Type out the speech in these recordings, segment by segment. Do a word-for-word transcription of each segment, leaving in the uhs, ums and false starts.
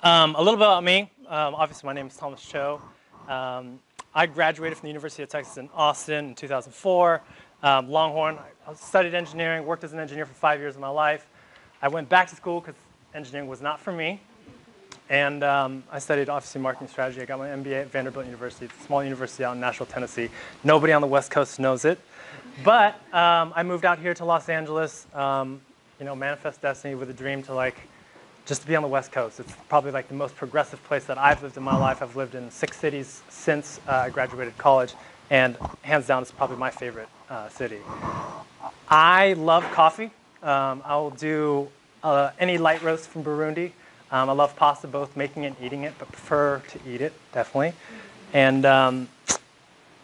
Um, a little bit about me. Um, obviously, my name is Thomas Cho. Um, I graduated from the University of Texas in Austin in two thousand four. Um, Longhorn. I studied engineering, worked as an engineer for five years of my life. I went back to school because engineering was not for me. And um, I studied, obviously, marketing strategy. I got my M B A at Vanderbilt University. It's a small university out in Nashville, Tennessee. Nobody on the West Coast knows it. But um, I moved out here to Los Angeles, um, you know, manifest destiny with a dream to, like, just to be on the West Coast. It's probably, like, the most progressive place that I've lived in my life. I've lived in six cities since uh, I graduated college. And hands down, it's probably my favorite uh, city. I love coffee. Um, I will do uh, any light roast from Burundi. Um, I love pasta, both making and eating it, but prefer to eat it, definitely. And um,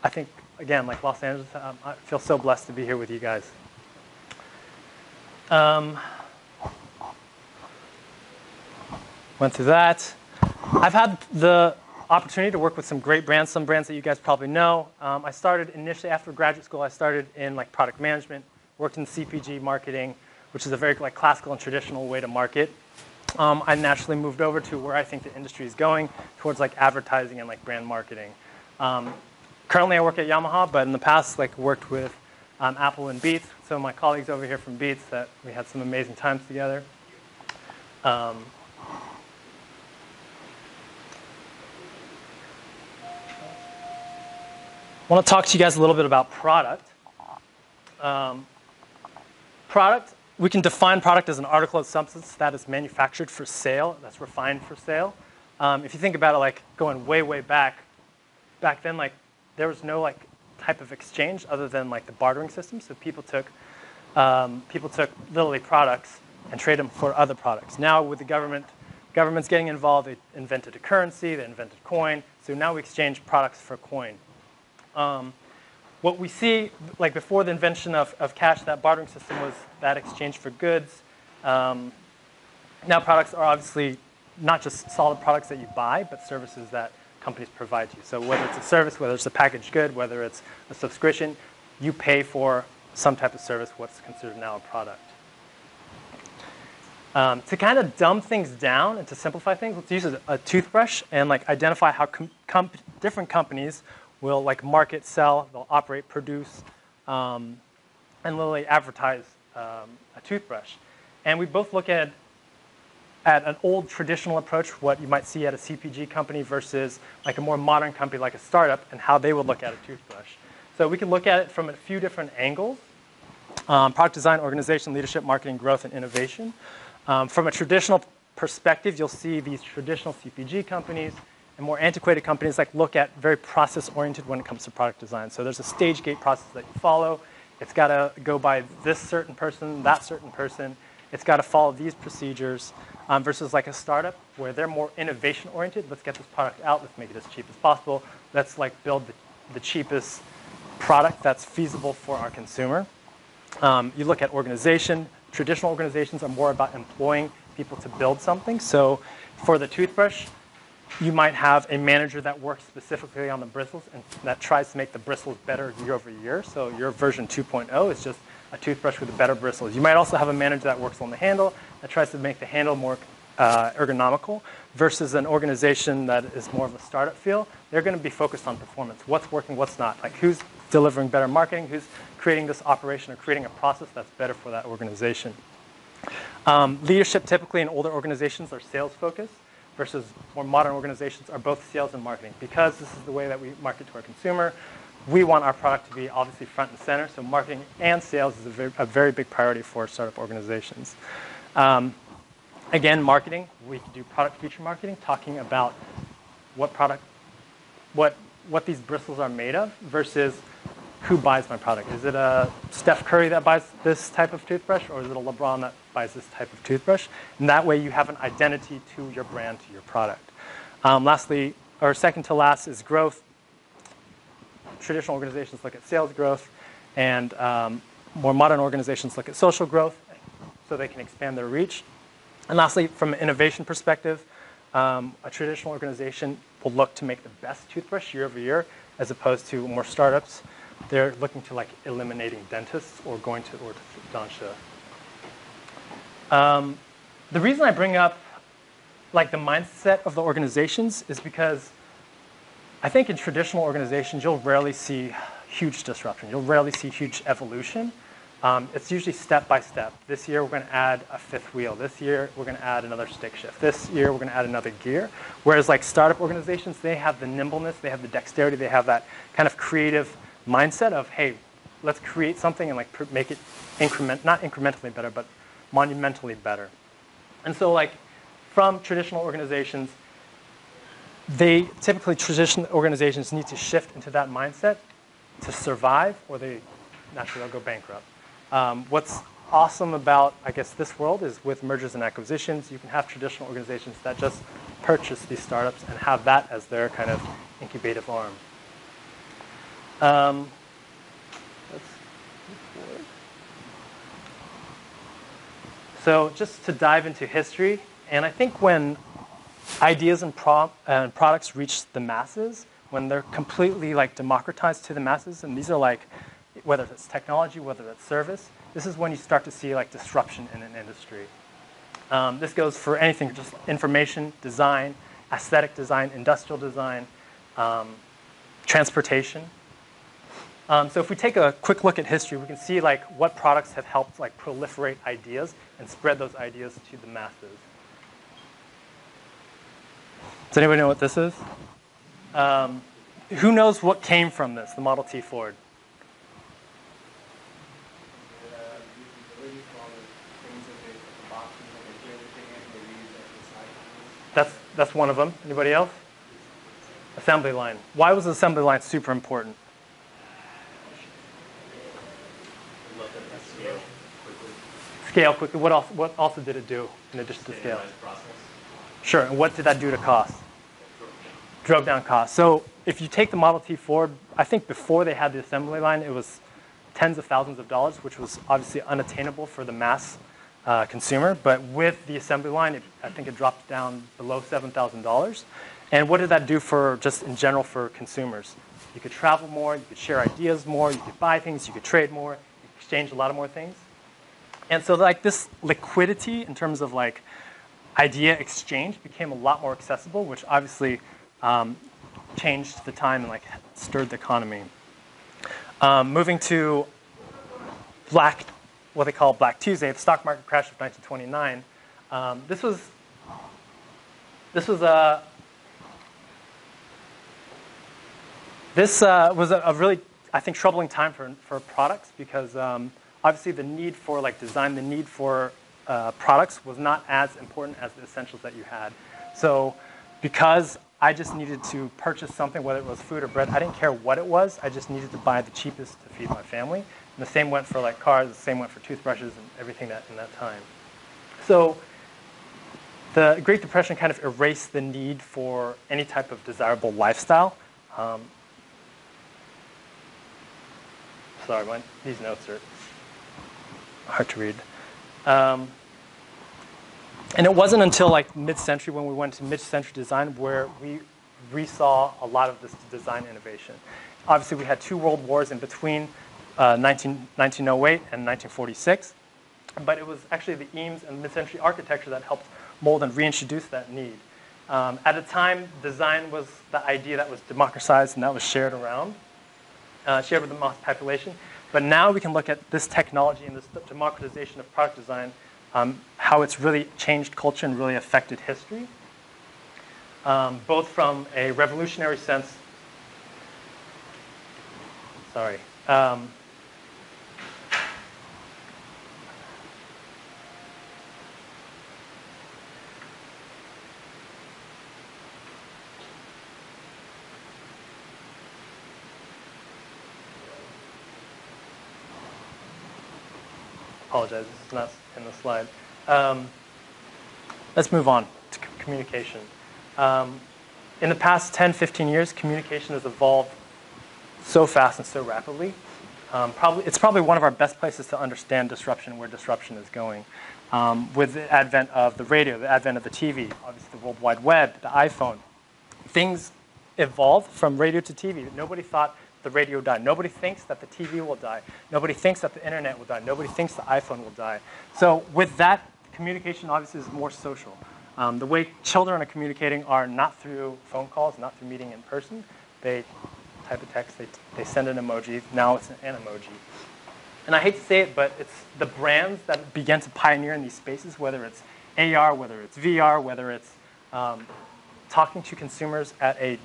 I think, again, like Los Angeles, um, I feel so blessed to be here with you guys. Um, went through that. I've had the opportunity to work with some great brands, some brands that you guys probably know. Um, I started initially after graduate school, I started in like product management, worked in C P G marketing, which is a very like classical and traditional way to market. Um, I naturally moved over to where I think the industry is going, towards like advertising and like brand marketing. Um, currently I work at Yamaha, but in the past like worked with um, Apple and Beats, some of my colleagues over here from Beats that we had some amazing times together. Um, I want to talk to you guys a little bit about product. Um, product. We can define product as an article of substance that is manufactured for sale, that's refined for sale. Um, if you think about it, like going way, way back, back then, like there was no like type of exchange other than like the bartering system. So people took, um, people took literally products and traded them for other products. Now with the government, governments getting involved, they invented a currency, they invented coin. So now we exchange products for coin. Um, What we see, like before the invention of, of cash, that bartering system was that exchange for goods. Um, now products are obviously not just solid products that you buy, but services that companies provide you. So whether it's a service, whether it's a packaged good, whether it's a subscription, you pay for some type of service, what's considered now a product. Um, to kind of dumb things down and to simplify things, let's use a, a toothbrush and like identify how com com different companies will like market, sell, they'll operate, produce, um, and literally advertise um, a toothbrush. And we both look at, at an old traditional approach, what you might see at a C P G company versus like a more modern company like a startup and how they would look at a toothbrush. So we can look at it from a few different angles. Um, product design, organization, leadership, marketing, growth, and innovation. Um, from a traditional perspective, you'll see these traditional C P G companies and more antiquated companies like look at very process-oriented when it comes to product design. So there's a stage gate process that you follow. It's got to go by this certain person, that certain person. It's got to follow these procedures um, versus like a startup where they're more innovation-oriented. Let's get this product out. Let's make it as cheap as possible. Let's like build the, the cheapest product that's feasible for our consumer. Um, you look at organization. Traditional organizations are more about employing people to build something. So for the toothbrush, you might have a manager that works specifically on the bristles and that tries to make the bristles better year over year. So your version two point oh is just a toothbrush with better bristles. You might also have a manager that works on the handle that tries to make the handle more uh, ergonomical versus an organization that is more of a startup feel. They're going to be focused on performance. What's working, what's not. Like who's delivering better marketing, who's creating this operation or creating a process that's better for that organization. Um, leadership typically in older organizations are sales focused versus more modern organizations are both sales and marketing. Because this is the way that we market to our consumer, we want our product to be obviously front and center, so marketing and sales is a very, a very big priority for startup organizations. Um, again, marketing, we do product feature marketing, talking about what product, what, what these bristles are made of versus who buys my product. Is it a Steph Curry that buys this type of toothbrush, or is it a LeBron that buys this type of toothbrush? And that way you have an identity to your brand, to your product. Um, lastly, or second to last, is growth. Traditional organizations look at sales growth, and um, more modern organizations look at social growth so they can expand their reach. And lastly, from an innovation perspective, um, a traditional organization will look to make the best toothbrush year over year, as opposed to more startups. They're looking to like eliminating dentists or going to orthodontia. Um, the reason I bring up like the mindset of the organizations is because I think in traditional organizations, you'll rarely see huge disruption. You'll rarely see huge evolution. Um, it's usually step by step. This year, we're going to add a fifth wheel. This year, we're going to add another stick shift. This year, we're going to add another gear. Whereas like startup organizations, they have the nimbleness, they have the dexterity, they have that kind of creative mindset of, hey, let's create something and like pr- make it increment, not incrementally better, but monumentally better. And so like from traditional organizations, they typically traditional organizations need to shift into that mindset to survive, or they naturally go bankrupt. Um, what's awesome about, I guess, this world is with mergers and acquisitions, you can have traditional organizations that just purchase these startups and have that as their kind of incubative arm. Um, so just to dive into history, and I think when ideas and, pro- and products reach the masses, when they're completely like democratized to the masses, and these are like, whether it's technology, whether it's service, this is when you start to see like disruption in an industry. Um, this goes for anything, just information, design, aesthetic design, industrial design, um, transportation. Um, so if we take a quick look at history, we can see like what products have helped like proliferate ideas and spread those ideas to the masses. Does anybody know what this is? Um, who knows what came from this, the Model T Ford? That's, that's one of them. Anybody else? Assembly line. Why was the assembly line super important? Scale quickly. What else, what also did it do in addition to scale? Sure. And what did that do to cost? Drove down cost. So if you take the Model T Ford, I think before they had the assembly line, it was tens of thousands of dollars, which was obviously unattainable for the mass uh, consumer. But with the assembly line, it, I think it dropped down below seven thousand dollars. And what did that do for just in general for consumers? You could travel more. You could share ideas more. You could buy things. You could trade more. You could exchange a lot of more things. And so like this liquidity in terms of like idea exchange became a lot more accessible, which obviously um, changed the time and like stirred the economy. Um, moving to Black, what they call Black Tuesday, the stock market crash of nineteen twenty-nine. Um, this was this was a this uh, was a, a really I think troubling time for for products because. Um, Obviously, the need for like design, the need for uh, products was not as important as the essentials that you had. So because I just needed to purchase something, whether it was food or bread, I didn't care what it was. I just needed to buy the cheapest to feed my family. And the same went for like cars, the same went for toothbrushes and everything that in that time. So the Great Depression kind of erased the need for any type of desirable lifestyle. Um, sorry, my, these notes are... hard to read. Um, and it wasn't until like mid-century when we went to mid-century design where we resaw a lot of this design innovation. Obviously, we had two world wars in between uh, nineteen oh eight and nineteen forty-six, but it was actually the Eames and mid-century architecture that helped mold and reintroduce that need. Um, at a time, design was the idea that was democratized and that was shared around, uh, shared with the mass population. But now we can look at this technology and this democratization of product design, um, how it's really changed culture and really affected history, um, both from a revolutionary sense. Sorry. Um, Apologize, this is not in the slide. Um, let's move on to c- communication. Um, in the past ten, fifteen years, communication has evolved so fast and so rapidly. Um, probably, it's probably one of our best places to understand disruption, where disruption is going. Um, with the advent of the radio, the advent of the T V, obviously the World Wide Web, the iPhone, things evolved from radio to T V. Nobody thought the radio died. Nobody thinks that the T V will die. Nobody thinks that the internet will die. Nobody thinks the iPhone will die. So with that, communication obviously is more social. Um, the way children are communicating are not through phone calls, not through meeting in person. They type a text, they, they send an emoji. Now it's an emoji. And I hate to say it, but it's the brands that began to pioneer in these spaces, whether it's A R, whether it's V R, whether it's um, talking to consumers at a, I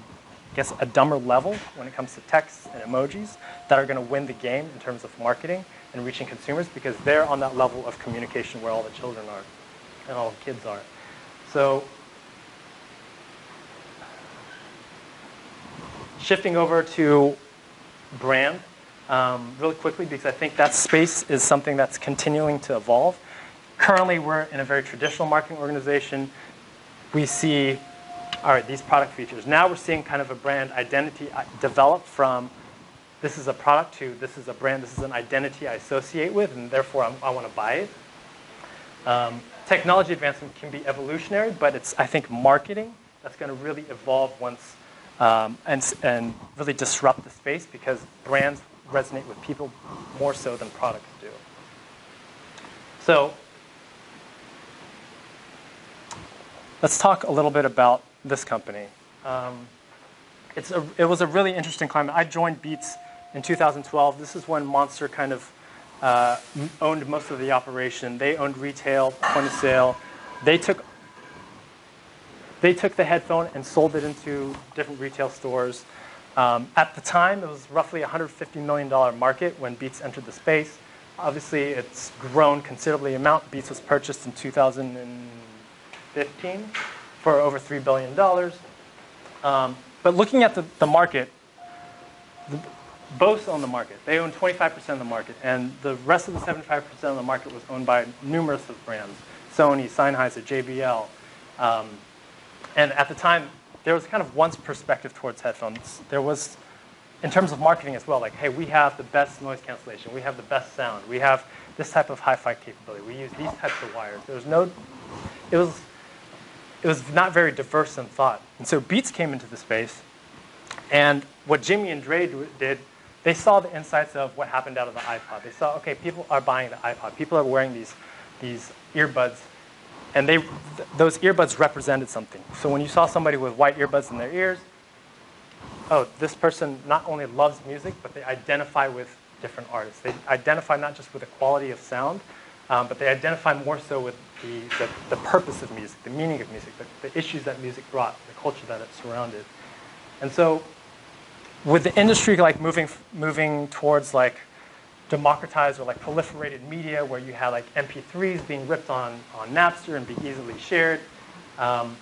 guess, a dumber level when it comes to texts and emojis, that are going to win the game in terms of marketing and reaching consumers, because they're on that level of communication where all the children are and all the kids are. So shifting over to brand um, really quickly, because I think that space is something that's continuing to evolve. Currently, we're in a very traditional marketing organization. We see, all right, these product features. Now we're seeing kind of a brand identity develop from this is a product to this is a brand, this is an identity I associate with, and therefore I'm, I want to buy it. Um, technology advancement can be evolutionary, but it's, I think, marketing that's going to really evolve once um, and, and really disrupt the space, because brands resonate with people more so than products do. So let's talk a little bit about this company. Um, it's a, it was a really interesting climate. I joined Beats in two thousand twelve. This is when Monster kind of uh, owned most of the operation. They owned retail, point of sale. They took, they took the headphone and sold it into different retail stores. Um, at the time, it was roughly a one hundred fifty million dollars market when Beats entered the space. Obviously, it's grown considerably amount. Beats was purchased in two thousand fifteen. For over three billion dollars. Um, but looking at the, the market, the, Bose owned the market. They owned twenty-five percent of the market. And the rest of the seventy-five percent of the market was owned by numerous of brands, Sony, Sennheiser, J B L. Um, and at the time, there was kind of one's perspective towards headphones. There was, in terms of marketing as well, like, hey, we have the best noise cancellation. We have the best sound. We have this type of hi-fi capability. We use these types of wires. There was no, it was, It was not very diverse in thought. And so Beats came into the space. And what Jimmy and Dre did, they saw the insights of what happened out of the iPod. They saw, OK, people are buying the iPod. People are wearing these, these earbuds. And they, th those earbuds represented something. So when you saw somebody with white earbuds in their ears, oh, this person not only loves music, but they identify with different artists. They identify not just with the quality of sound, um, but they identify more so with The, the, the purpose of music, the meaning of music, the, the issues that music brought, the culture that it surrounded. And so with the industry like moving, moving towards like democratized or like proliferated media, where you had like M P threes being ripped on, on Napster and being easily shared, um,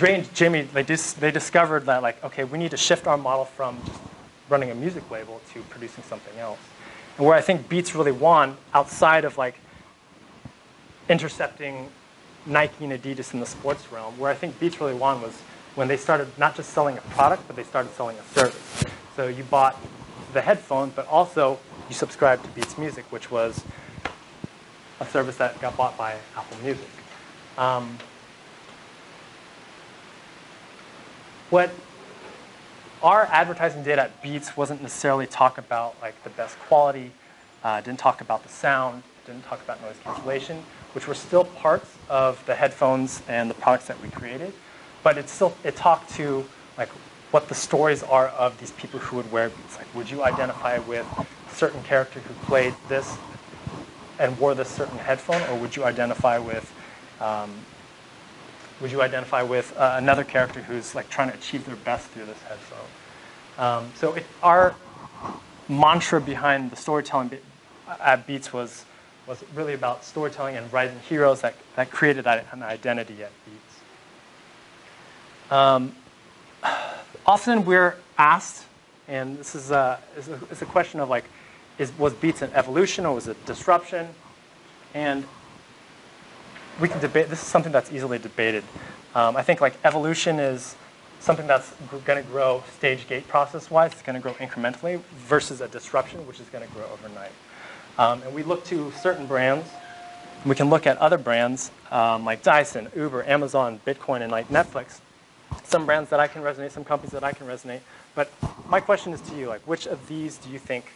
Dre and Jimmy, they, dis, they discovered that, like, okay, we need to shift our model from just running a music label to producing something else. And where I think Beats really won, outside of like intercepting Nike and Adidas in the sports realm, where I think Beats really won was when they started not just selling a product, but they started selling a service. So you bought the headphone, but also you subscribed to Beats Music, which was a service that got bought by Apple Music. Um, what our advertising did at Beats wasn't necessarily talk about like the best quality, uh, didn't talk about the sound, didn't talk about noise cancellation, which were still parts of the headphones and the products that we created. But it still, it talked to like what the stories are of these people who would wear Beats. Like, would you identify with a certain character who played this and wore this certain headphone, or would you identify with um, would you identify with uh, another character who's like trying to achieve their best through this headphone? Um, so it, our mantra behind the storytelling at Beats was. was really about storytelling and rising heroes that, that created an identity at Beats. Um, often we're asked, and this is a, it's a, it's a question of like, is, was Beats an evolution or was it disruption? And we can debate, this is something that's easily debated. Um, I think like evolution is something that's gonna grow stage gate process-wise, it's gonna grow incrementally, versus a disruption, which is gonna grow overnight. Um, and we look to certain brands. We can look at other brands um, like Dyson, Uber, Amazon, Bitcoin, and like Netflix. Some brands that I can resonate, some companies that I can resonate. But my question is to you, like, which of these do you think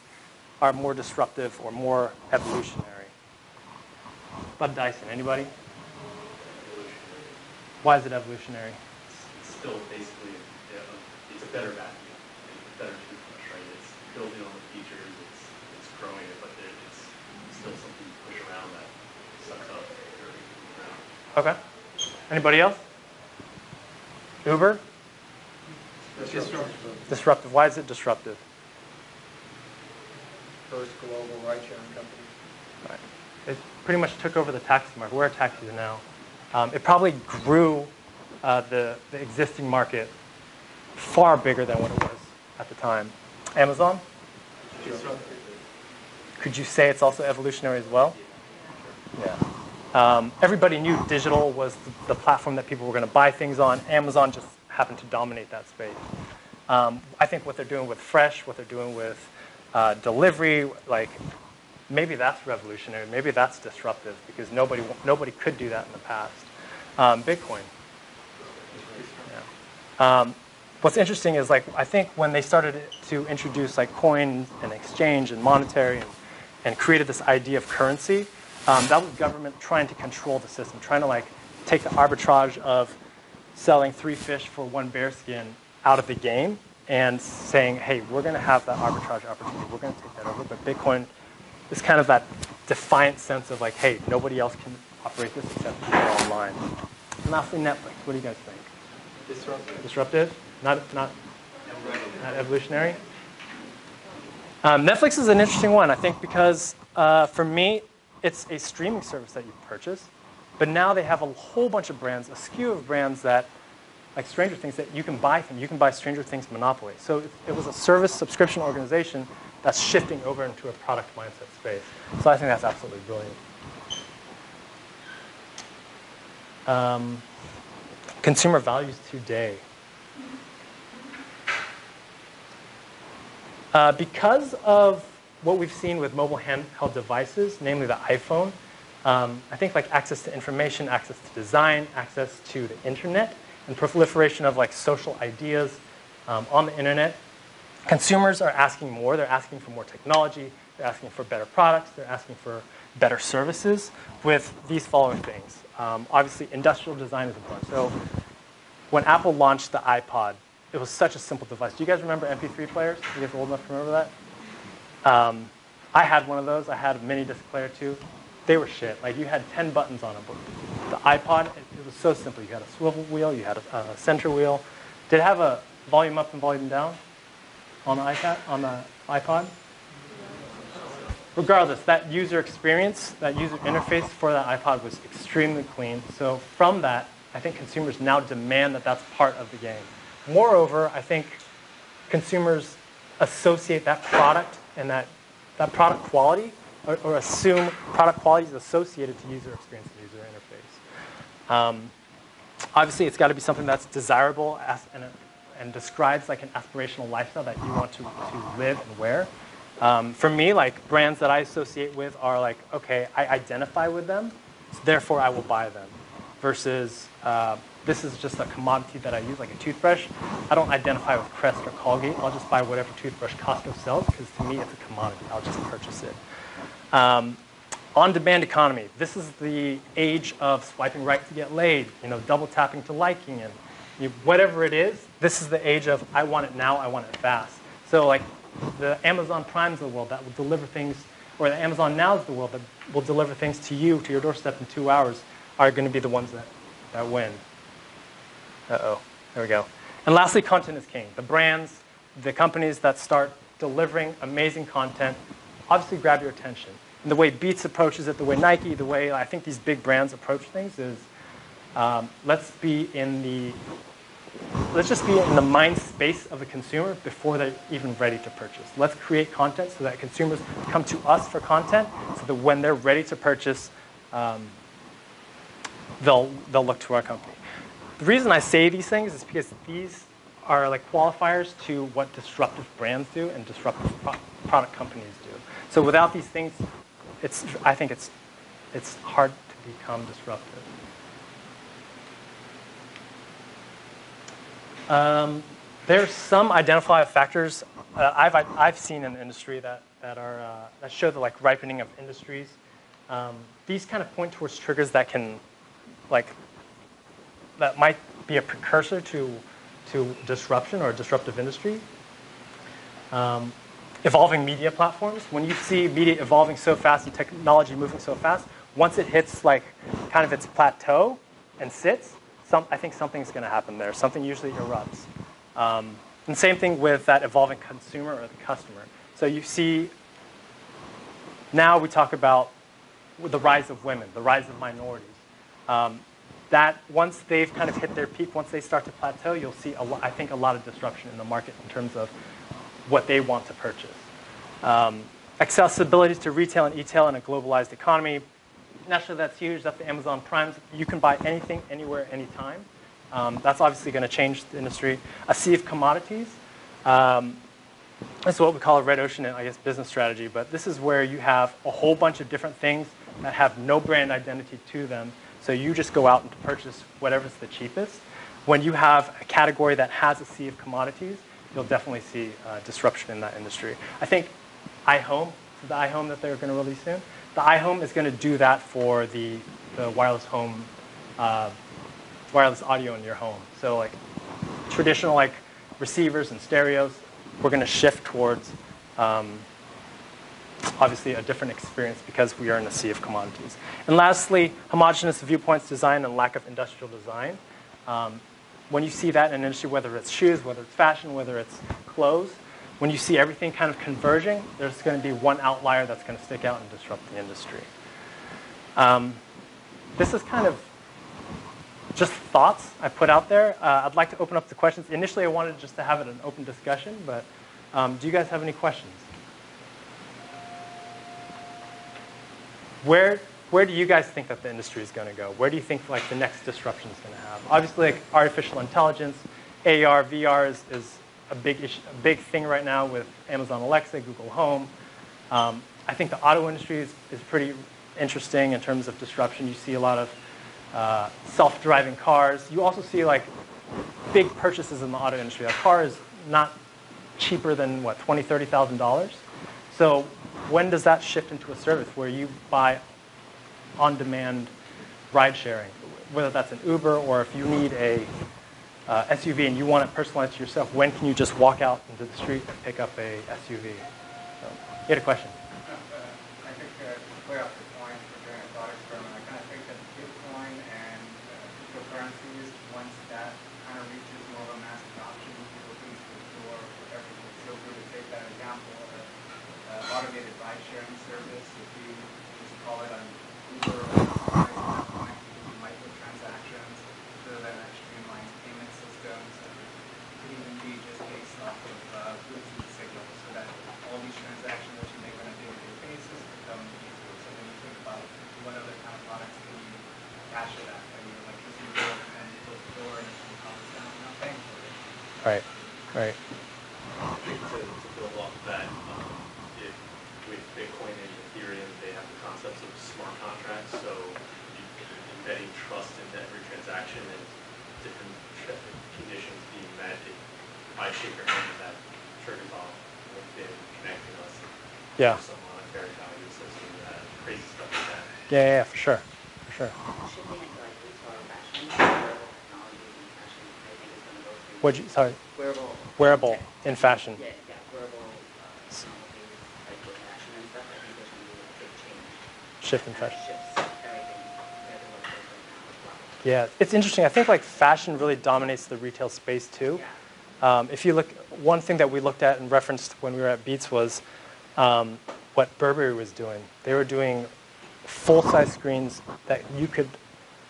are more disruptive or more evolutionary? Bob Dyson, anybody? Why is it evolutionary? It's, it's still basically, a, it's a better vacuum, it's a better toothbrush, right? It's building on the features, it's it's growing it, but there, it's still something you push around that sucks up your ground. Okay. Anybody else? Uber? Disruptive. Disruptive. Why is it disruptive? First global ride-sharing company. Right. It pretty much took over the taxi market. Where are taxis now? Um, it probably grew uh, the, the existing market far bigger than what it was at the time. Amazon? Could you say it's also evolutionary as well? Yeah. Um, everybody knew digital was the, the platform that people were going to buy things on. Amazon just happened to dominate that space. Um, I think what they're doing with Fresh, what they're doing with uh, delivery, like, maybe that's revolutionary. Maybe that's disruptive because nobody nobody could do that in the past. Um, Bitcoin. Yeah. Um, what's interesting is, like, I think when they started to introduce like coin and exchange and monetary and, and created this idea of currency, um, that was government trying to control the system, trying to like take the arbitrage of selling three fish for one bear skin out of the game and saying, hey, we're going to have that arbitrage opportunity. We're going to take that over. But Bitcoin. It's kind of that defiant sense of like, hey, nobody else can operate this except people online. And lastly, Netflix. What do you guys think? Disruptive. Disruptive? Not not, not evolutionary? Um, Netflix is an interesting one, I think, because uh, for me, it's a streaming service that you purchase. But now they have a whole bunch of brands, a skew of brands that, like Stranger Things, that you can buy from. You can buy Stranger Things Monopoly. So it, it was a service subscription organization that's shifting over into a product mindset space. So I think that's absolutely brilliant. Um, consumer values today. Uh, because of what we've seen with mobile handheld devices, namely the iPhone, um, I think like access to information, access to design, access to the internet, and proliferation of like social ideas um, on the internet, consumers are asking more. They're asking for more technology. They're asking for better products. They're asking for better services with these following things. Um, obviously, industrial design is important. So when Apple launched the iPod, it was such a simple device. Do you guys remember M P three players? You guys are old enough to remember that? Um, I had one of those. I had a mini disc player, too. They were shit. Like, you had ten buttons on them. The iPod, it, it was so simple. You had a swivel wheel. You had a, a center wheel. Did it have a volume up and volume down? On the iPad, on the iPod. Regardless, that user experience, that user interface for that iPod was extremely clean. So from that, I think consumers now demand that that's part of the game. Moreover, I think consumers associate that product and that, that product quality, or, or assume product quality is associated to user experience and user interface. Um, obviously, it's got to be something that's desirable as an and describes like an aspirational lifestyle that you want to, to live and wear. Um, for me, like brands that I associate with are like, okay, I identify with them, so therefore I will buy them. Versus uh, this is just a commodity that I use, like a toothbrush. I don't identify with Crest or Colgate. I'll just buy whatever toothbrush Costco sells because to me it's a commodity. I'll just purchase it. Um, On-demand economy. This is the age of swiping right to get laid, you know, double tapping to liking and you, whatever it is, this is the age of I want it now, I want it fast. So like the Amazon Primes of the world that will deliver things, or the Amazon Nows of the world that will deliver things to you, to your doorstep in two hours, are going to be the ones that, that win. Uh-oh. There we go. And lastly, content is king. The brands, the companies that start delivering amazing content obviously grab your attention. And the way Beats approaches it, the way Nike, the way I think these big brands approach things is um, let's be in the... Let's just be in the mind space of the consumer before they're even ready to purchase. Let's create content so that consumers come to us for content so that when they're ready to purchase, um, they'll, they'll look to our company. The reason I say these things is because these are like qualifiers to what disruptive brands do and disruptive pro product companies do. So without these things, it's, I think it's, it's hard to become disruptive. Um, there's some identifiable factors uh, I've I've seen in the industry that that are uh, that show the like ripening of industries. Um, these kind of point towards triggers that can like that might be a precursor to, to disruption or a disruptive industry. Um, evolving media platforms. When you see media evolving so fast and technology moving so fast, once it hits like kind of its plateau and sits, some, I think something's going to happen there. Something usually erupts. Um, and same thing with that evolving consumer or the customer. So you see, now we talk about the rise of women, the rise of minorities. Um, that once they've kind of hit their peak, once they start to plateau, you'll see, a lot, I think, a lot of disruption in the market in terms of what they want to purchase. Um, accessibility to retail and e-tail in a globalized economy. Naturally, that's huge. That's the Amazon Prime. You can buy anything, anywhere, anytime. Um, that's obviously going to change the industry. A sea of commodities. Um, this is what we call a red ocean, in, I guess, business strategy. But this is where you have a whole bunch of different things that have no brand identity to them. So you just go out and purchase whatever's the cheapest. When you have a category that has a sea of commodities, you'll definitely see uh, disruption in that industry. I think iHome, the iHome that they're going to release soon, the iHome is going to do that for the, the wireless home, uh, wireless audio in your home. So like traditional like receivers and stereos, we're going to shift towards um, obviously a different experience because we are in a sea of commodities. And lastly, homogeneous viewpoints design and lack of industrial design. Um, When you see that in an industry, whether it's shoes, whether it's fashion, whether it's clothes, when you see everything kind of converging, there's going to be one outlier that's going to stick out and disrupt the industry. Um, this is kind of just thoughts I put out there. Uh, I'd like to open up the questions. Initially, I wanted just to have it an open discussion, but um, do you guys have any questions? Where? Where do you guys think that the industry is going to go? Where do you think like the next disruption is going to happen? Obviously, like artificial intelligence, A R, V R is, is a big issue, a big thing right now with Amazon Alexa, Google Home. Um, I think the auto industry is, is pretty interesting in terms of disruption. You see a lot of uh, self-driving cars. You also see like big purchases in the auto industry. A car is not cheaper than what twenty thousand, thirty thousand dollars. So when does that shift into a service where you buy on-demand ride sharing, whether that's an Uber or if you need a uh, S U V and you want it personalized to yourself, when can you just walk out into the street and pick up a S U V? So, you had a question? Uh, I think uh, to play off the point for doing a thought experiment, I kind of think that Bitcoin and uh, cryptocurrencies, once that kind of reaches more of a mass adoption, it opens the door for everything. So if we were to take that example of an uh, automated ride sharing service, if you just call it on Uber or Amazon, microtransactions, so that it streamlines payment systems, and it could even be just based off of uh, Bluetooth signals, so that all these transactions that you make on a day-to-day basis become easier. So then you think about what other kind of products can you cash it at, and your electricity bill, and you close the door, and it comes down, and I'm paying for it. Right, right. I think to, to build off that, um, if with Bitcoin and Ethereum, they have the concepts of smart contracts, so you're embedding trust into every transaction and different conditions being met. If I shake your hand with that triggers off LinkedIn connecting us. Yeah. Some monetary value associated with that, crazy stuff like that. Yeah, yeah, yeah, for sure, for sure. Shifting into like retail fashion, wearable technology in fashion, I think is going to go through. What'd you, sorry? Wearable. Wearable in fashion. Yeah, yeah, wearable. Shift in fashion. Yeah, it's interesting. I think like fashion really dominates the retail space too. Um, if you look, one thing that we looked at and referenced when we were at Beats was um, what Burberry was doing. They were doing full-size screens that you could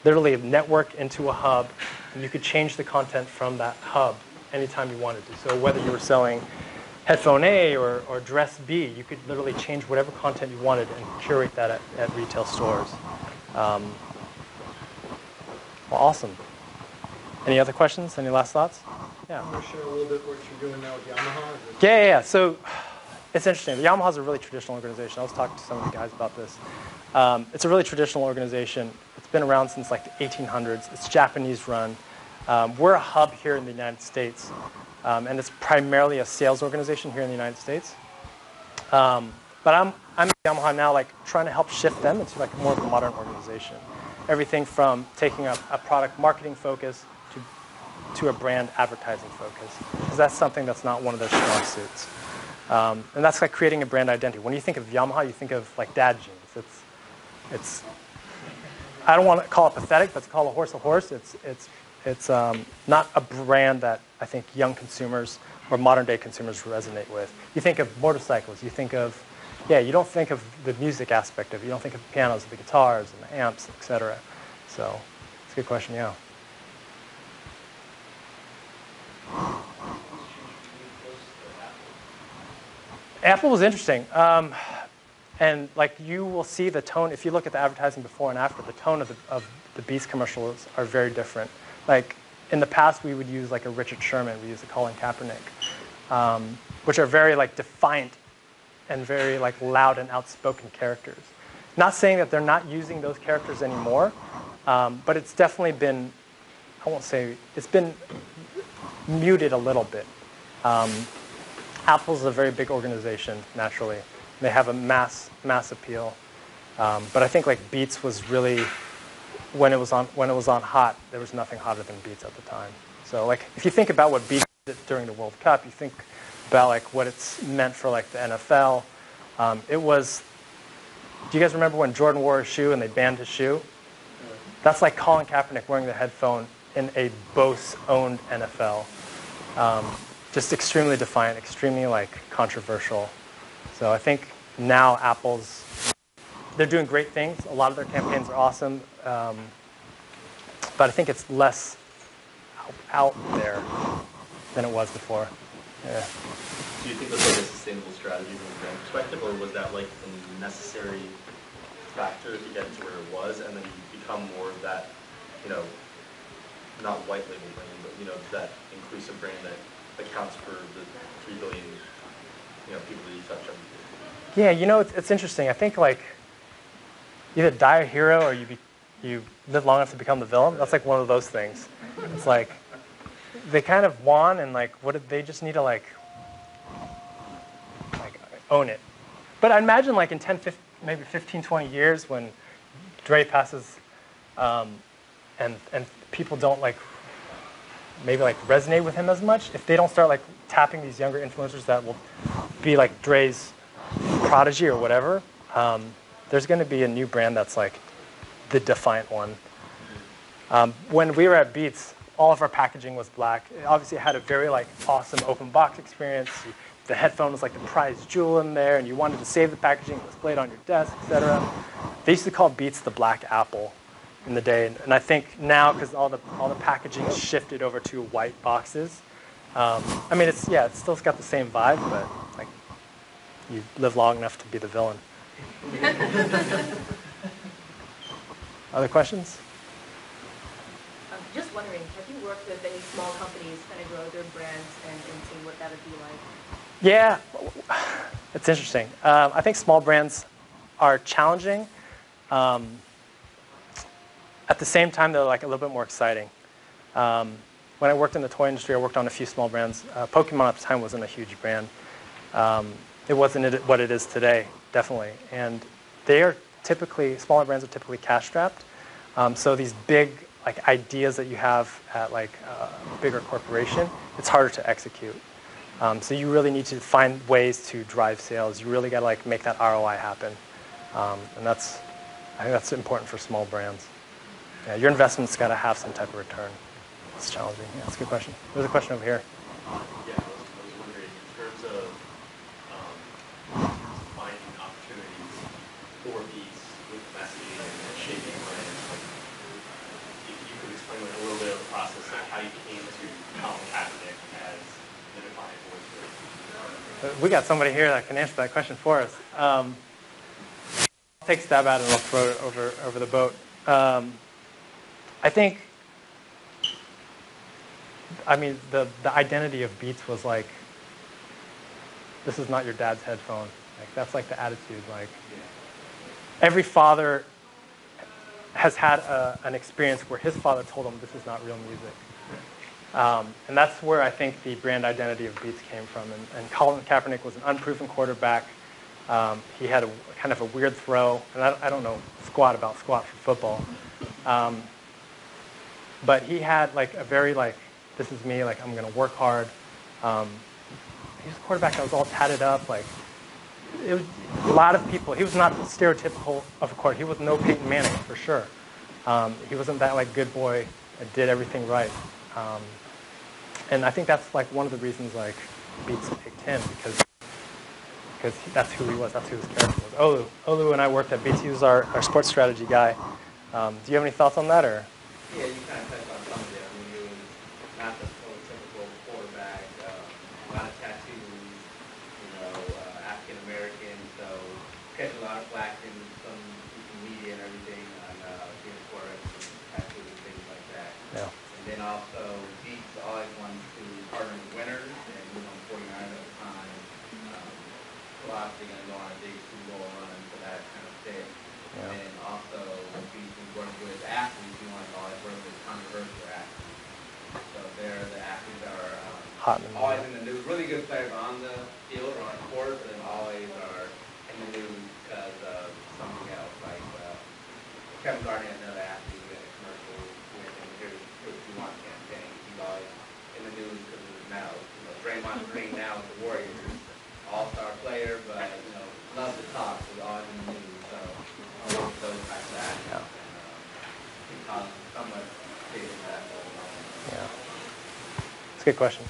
literally network into a hub, and you could change the content from that hub anytime you wanted to. So whether you were selling Headphone A or, or Dress B, you could literally change whatever content you wanted and curate that at, at retail stores. Um, well, awesome. Any other questions? Any last thoughts? Yeah. I want to share a little bit what you're doing now with Yamaha. Yeah, yeah, yeah. So it's interesting. The Yamaha is a really traditional organization. I was talking to some of the guys about this. Um, it's a really traditional organization. It's been around since like the eighteen hundreds. It's Japanese run. Um, we're a hub here in the United States. Um, and it's primarily a sales organization here in the United States. Um, but I'm I'm at Yamaha now, like trying to help shift them into like more of a modern organization. everything from taking a, a product marketing focus to, to a brand advertising focus, because that's something that's not one of their strong suits. Um, and that's like creating a brand identity. When you think of Yamaha, you think of like dad jeans. It's, it's I don't want to call it pathetic, but to call a horse a horse, it's, it's, it's um, not a brand that I think young consumers or modern day consumers resonate with. You think of motorcycles, you think of, yeah, you don't think of the music aspect of it. You don't think of the pianos, the guitars, and the amps, et cetera. So it's a good question, yeah. Apple was interesting. Um, and like you will see the tone, if you look at the advertising before and after, the tone of the, of the Beats commercials are very different. Like in the past, we would use like a Richard Sherman, we use a Colin Kaepernick, um, which are very like defiant and very like loud and outspoken characters. Not saying that they're not using those characters anymore, um, but it's definitely been, I won't say, it's been muted a little bit. Um, Apple's a very big organization, naturally. They have a mass mass appeal, um, but I think like Beats was really when it was on when it was on hot. There was nothing hotter than Beats at the time. So like if you think about what Beats did during the World Cup, you think about like what it's meant for like the N F L. Um, it was. Do you guys remember when Jordan wore a shoe and they banned his shoe? That's like Colin Kaepernick wearing the headphone in a Bose-owned N F L. Um, Just extremely defiant, extremely like controversial. So I think now Apple's, they're doing great things. A lot of their campaigns are awesome. Um, but I think it's less out, out there than it was before. Yeah. Do you think that's like a sustainable strategy from a brand perspective, or was that like a necessary factor to get to where it was, and then you become more of that, you know, not white label brand, but you know, that inclusive brand that accounts for the three billion, you know, people that you touch on? Yeah, you know, it's, it's interesting. I think like either die a hero or you be, you live long enough to become the villain. That's like one of those things. It's like they kind of won, and like what did they just need to like like own it? But I imagine like in ten, fifteen, maybe fifteen, twenty years when Dre passes, um, and and people don't like. maybe like resonate with him as much, if they don't start like tapping these younger influencers that will be like Dre's prodigy or whatever, um, there's going to be a new brand that's like the defiant one. Um, when we were at Beats, all of our packaging was black. It obviously had a very like awesome open box experience. The headphone was like the prize jewel in there, and you wanted to save the packaging, display it on your desk, et cetera. They used to call Beats the Black Apple in the day, and I think now because all the all the packaging shifted over to white boxes. Um, I mean, it's yeah, it's still got the same vibe, but like you live long enough to be the villain. Other questions? I'm just wondering, have you worked with any small companies trying to grow their brands and, and see what that would be like? Yeah, it's interesting. Um, I think small brands are challenging. Um, At the same time, they're like a little bit more exciting. Um, when I worked in the toy industry, I worked on a few small brands. Uh, Pokemon at the time wasn't a huge brand. Um, it wasn't what it is today, definitely. And they are typically, smaller brands are typically cash-strapped. Um, so these big like ideas that you have at like a bigger corporation, it's harder to execute. Um, so you really need to find ways to drive sales. You really got to like make that R O I happen. Um, and that's, I think that's important for small brands. Yeah, your investment's got to have some type of return. It's challenging. Yeah, that's a good question. There's a question over here. Uh, yeah, I was, I was wondering, in terms of um, finding opportunities for Beats with messaging and shaping brands, like, if you could explain like, a little bit of the process of how you came to Colin Kaepernick as the defiant voice. We got somebody here that can answer that question for us. Um, I'll take a stab at it and I'll throw it over, over the boat. Um, I think, I mean, the, the identity of Beats was like, this is not your dad's headphone. Like, that's like the attitude. Like, every father has had a, an experience where his father told him this is not real music. Um, and that's where I think the brand identity of Beats came from. And, and Colin Kaepernick was an unproven quarterback. Um, he had a kind of a weird throw. And I, I don't know squat about squat for football. Um, but he had like a very like, this is me, like I'm going to work hard. Um, he was a quarterback that was all tatted up. Like it was a lot of people. He was not stereotypical of a quarterback. He was no Peyton Manning for sure. Um, he wasn't that like good boy that did everything right. Um, and I think that's like one of the reasons like Beats picked him because because that's who he was. That's who his character was. Olu, Olu and I worked at Beats. He was our, our sports strategy guy. Um, do you have any thoughts on that, or? Yeah, you kind of touched on some of it. I mean, he was not the typical quarterback. Uh, a lot of tattoos, you know, uh, African American. So catch a lot of flack in some media and everything on uh, being a quarterback, tattoos and things like that. Yeah. And then also, Beats always wanted to partner with winners, and we won forty-nine at the time. Um, philosophy going to go on a big Super Bowl run for that kind of thing. Yeah. And also, Beats is working with athletes. You want to always work with controversial athletes. So they're the athletes that are um, hot in always in the news. Really good players on the field or on the court, but they always are in the news because of something else. Like uh, Kevin Garnett, another athlete we had a commercial with, and here's the We Want campaign. He's always in the news because of his mouth. You know, Draymond Green now with the Warriors, all-star player, but you know, loves to talk. He's always in the news. So. Yeah. It's a good question.